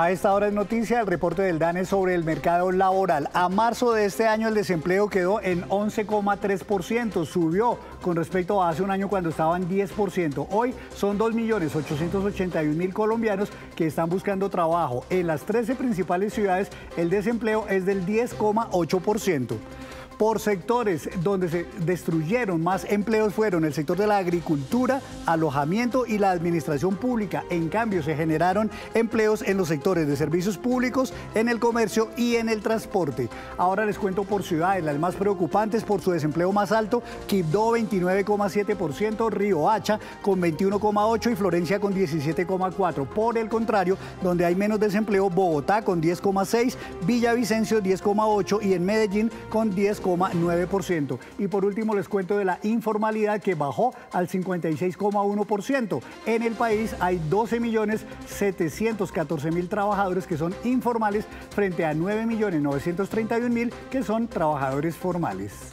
A esta hora es noticia el reporte del DANE sobre el mercado laboral. A marzo de este año el desempleo quedó en 11,3%, subió con respecto a hace un año cuando estaba en 10%. Hoy son 2.881.000 colombianos que están buscando trabajo. En las 13 principales ciudades el desempleo es del 10,8%. Por sectores donde se destruyeron más empleos fueron el sector de la agricultura, alojamiento y la administración pública. En cambio, se generaron empleos en los sectores de servicios públicos, en el comercio y en el transporte. Ahora les cuento por ciudades, las más preocupantes por su desempleo más alto: Quibdó 29,7%, Riohacha con 21,8% y Florencia con 17,4%. Por el contrario, donde hay menos desempleo, Bogotá con 10,6%, Villavicencio 10,8% y en Medellín con 10,9%. Y por último les cuento de la informalidad, que bajó al 56,1%. En el país hay 12.714.000 trabajadores que son informales frente a 9.931.000 que son trabajadores formales.